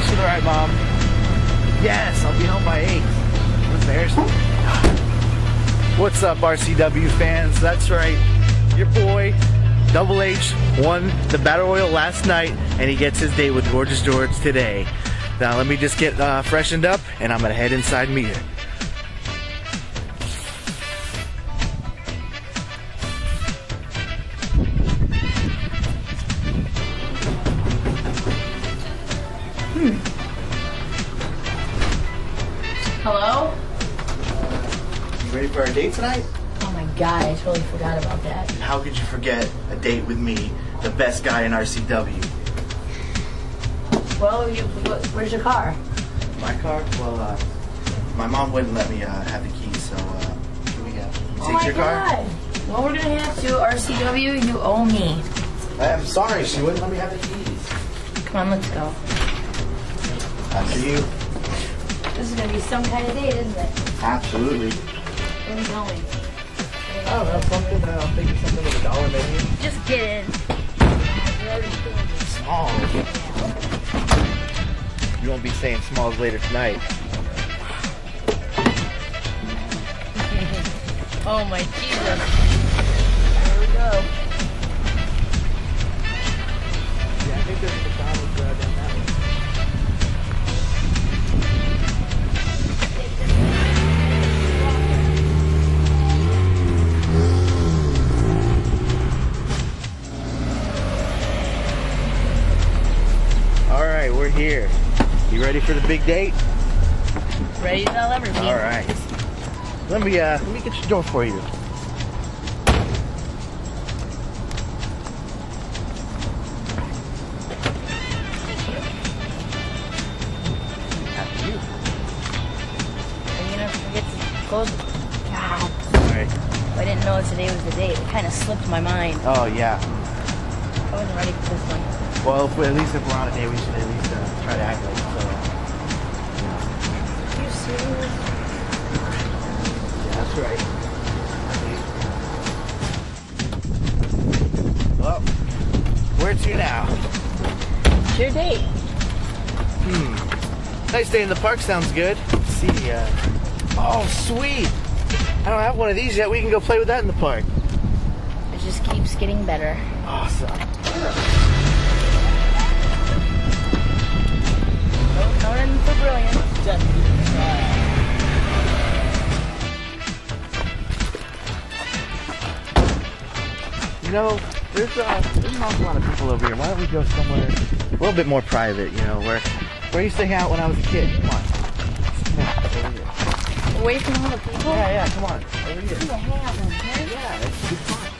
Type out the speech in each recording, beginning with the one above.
Make sure they're right, Mom. Yes, I'll be home by 8. What's theirs? What's up, RCW fans? That's right. Your boy, Double H, won the Battle Royal last night, and he gets his date with Gorgeous George today. Now, let me just get freshened up, and I'm going to head inside and meet her. Hello? You ready for our date tonight? Oh my god, I totally forgot about that. How could you forget a date with me, the best guy in RCW? Well, where's your car? My car? Well, my mom wouldn't let me have the keys, so here we go. You take your car? Well, we're gonna have to RCW, you owe me. I'm sorry, she wouldn't let me have the keys. Come on, let's go. After you. This is going to be some kind of date, isn't it? Absolutely. Where are we going? I don't know, something. I'm thinking something with $1 maybe. Just get in. Small. Yeah. You won't be saying smalls later tonight. Oh my Jesus. There we go. Yeah, I think there's a McDonald's right down that way. Here. You ready for the big date? Ready to tell everybody. All right. Let me get your door for you. After you. Are you gonna forget to close? God. Sorry. I didn't know today was the date. It kind of slipped my mind. Oh yeah. I wasn't ready for this one. Well, at least if we're on a date, we should at least try to act like so. Are you serious? Yeah, that's right. Well, where to now? It's your date. Nice day in the park sounds good. Let's see ya. Oh, sweet. I don't have one of these yet. We can go play with that in the park. It just keeps getting better. Awesome. For brilliance. You know, there's an awful lot of people over here. Why don't we go somewhere a little bit more private, you know, where I used to hang out when I was a kid. Come on. Away from all the people? Yeah, come on. Over here. Yeah, it's fun.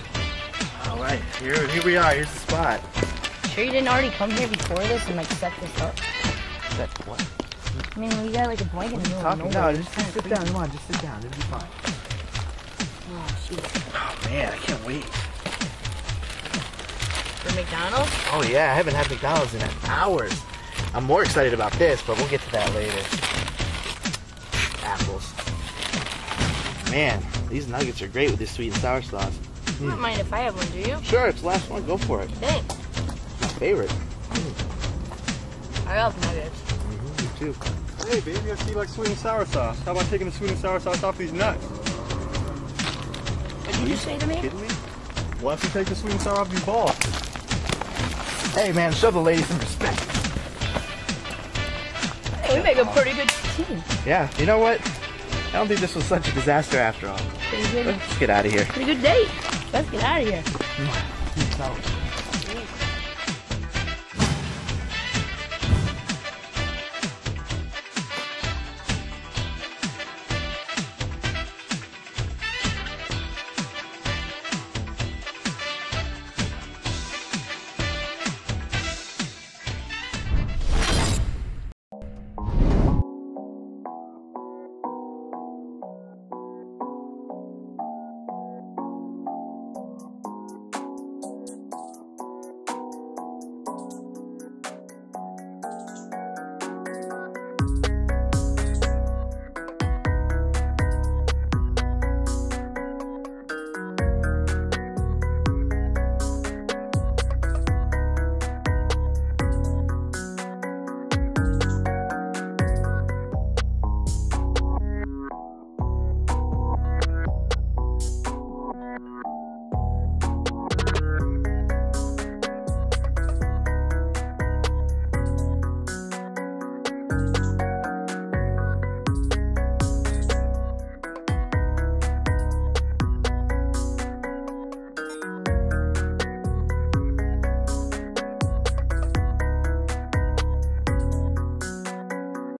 All right, here we are. Here's the spot. Sure you didn't already come here before this and, like, set this up? What? I mean, we got like a blanket in the middle of nowhere. No, just sit down. Come on, just sit down. It'll be fine. Oh, jeez. Oh, man, I can't wait. For McDonald's? Oh, yeah. I haven't had McDonald's in hours. I'm more excited about this, but we'll get to that later. Apples. Man, these nuggets are great with this sweet and sour sauce. You don't mind if I have one, do you? Sure, it's the last one. Go for it. Thanks. It's my favorite. I love nuggets. Too. Hey, baby, I see you like sweet and sour sauce. How about taking the sweet and sour sauce off these nuts? What did you say to me? Kidding me? Why don't you take the sweet and sour off your balls? Hey, man, show the ladies some respect. Hey, we make a pretty good team. Yeah, you know what? I don't think this was such a disaster after all. Let's get out of here. Pretty good date. Let's get out of here.